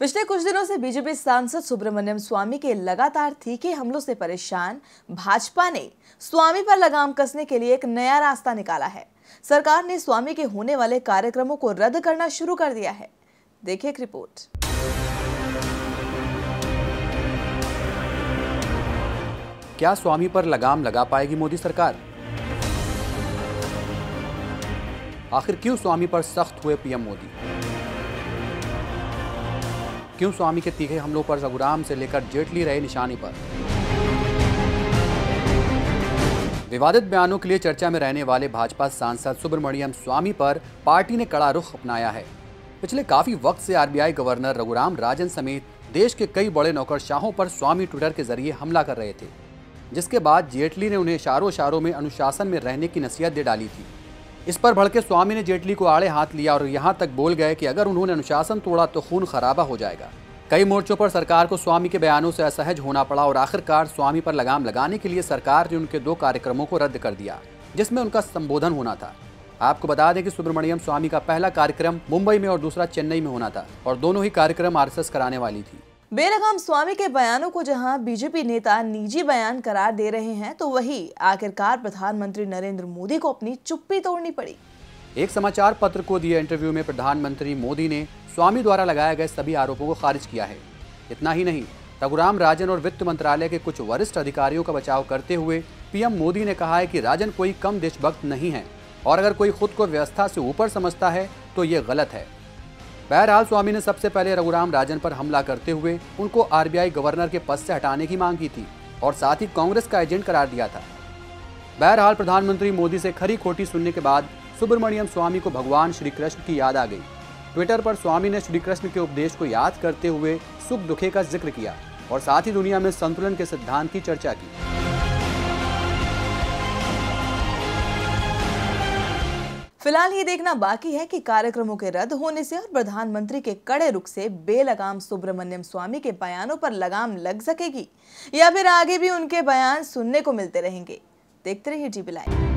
पिछले कुछ दिनों से बीजेपी सांसद सुब्रमण्यम स्वामी के लगातार तीखे हमलों से परेशान भाजपा ने स्वामी पर लगाम कसने के लिए एक नया रास्ता निकाला है। सरकार ने स्वामी के होने वाले कार्यक्रमों को रद्द करना शुरू कर दिया है। देखिए एक रिपोर्ट। क्या स्वामी पर लगाम लगा पाएगी मोदी सरकार? आखिर क्यों स्वामी पर सख्त हुए पीएम मोदी? क्यों स्वामी के तीखे हमलों पर रघुराम से लेकर जेटली रहे निशाने पर? विवादित बयानों के लिए चर्चा में रहने वाले भाजपा सांसद सुब्रमण्यम स्वामी पर पार्टी ने कड़ा रुख अपनाया है। पिछले काफी वक्त से आरबीआई गवर्नर रघुराम राजन समेत देश के कई बड़े नौकरशाहों पर स्वामी ट्विटर के जरिए हमला कर रहे थे, जिसके बाद जेटली ने उन्हें इशारों में अनुशासन में रहने की नसीहत दे डाली थी। इस पर भड़के स्वामी ने जेटली को आड़े हाथ लिया और यहाँ तक बोल गए कि अगर उन्होंने अनुशासन तोड़ा तो खून खराबा हो जाएगा। कई मोर्चों पर सरकार को स्वामी के बयानों से असहज होना पड़ा और आखिरकार स्वामी पर लगाम लगाने के लिए सरकार ने उनके दो कार्यक्रमों को रद्द कर दिया, जिसमें उनका संबोधन होना था। आपको बता दें कि सुब्रमण्यम स्वामी का पहला कार्यक्रम मुंबई में और दूसरा चेन्नई में होना था और दोनों ही कार्यक्रम आरएसएस कराने वाली थी। बेलगाम स्वामी के बयानों को जहां बीजेपी नेता निजी बयान करार दे रहे हैं, तो वहीं आखिरकार प्रधानमंत्री नरेंद्र मोदी को अपनी चुप्पी तोड़नी पड़ी। एक समाचार पत्र को दिए इंटरव्यू में प्रधानमंत्री मोदी ने स्वामी द्वारा लगाए गए सभी आरोपों को खारिज किया है। इतना ही नहीं, रघुराम राजन और वित्त मंत्रालय के कुछ वरिष्ठ अधिकारियों का बचाव करते हुए पीएम मोदी ने कहा है कि राजन कोई कम देशभक्त नहीं है और अगर कोई खुद को व्यवस्था से ऊपर समझता है तो ये गलत है। बहरहाल स्वामी ने सबसे पहले रघुराम राजन पर हमला करते हुए उनको आरबीआई गवर्नर के पद से हटाने की मांग की थी और साथ ही कांग्रेस का एजेंट करार दिया था। बहरहाल प्रधानमंत्री मोदी से खरी खोटी सुनने के बाद सुब्रमण्यम स्वामी को भगवान श्री कृष्ण की याद आ गई। ट्विटर पर स्वामी ने श्री कृष्ण के उपदेश को याद करते हुए सुख दुखे का जिक्र किया और साथ ही दुनिया में संतुलन के सिद्धांत की चर्चा की। फिलहाल ये देखना बाकी है कि कार्यक्रमों के रद्द होने से और प्रधानमंत्री के कड़े रुख से बेलगाम सुब्रमण्यम स्वामी के बयानों पर लगाम लग सकेगी या फिर आगे भी उनके बयान सुनने को मिलते रहेंगे। देखते रहिए टीवी लाइव।